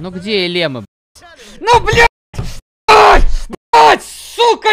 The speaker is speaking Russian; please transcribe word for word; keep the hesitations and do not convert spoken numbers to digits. Ну где Элема, блядь? Ну, блядь! Блядь! Сука!